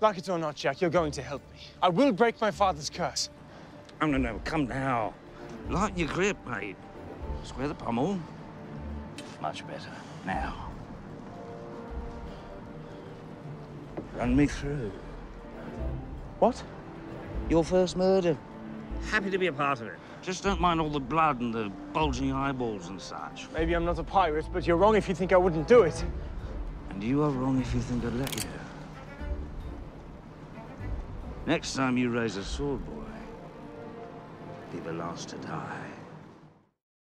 Like it or not, Jack, you're going to help me. I will break my father's curse. Oh, no, no, come now. Lighten your grip, mate. Square the pommel. Much better. Now. Run me through. What? Your first murder. Happy to be a part of it. Just don't mind all the blood and the bulging eyeballs and such. Maybe I'm not a pirate, but you're wrong if you think I wouldn't do it. And you are wrong if you think I'd let you. Next time you raise a sword, boy, be the last to die.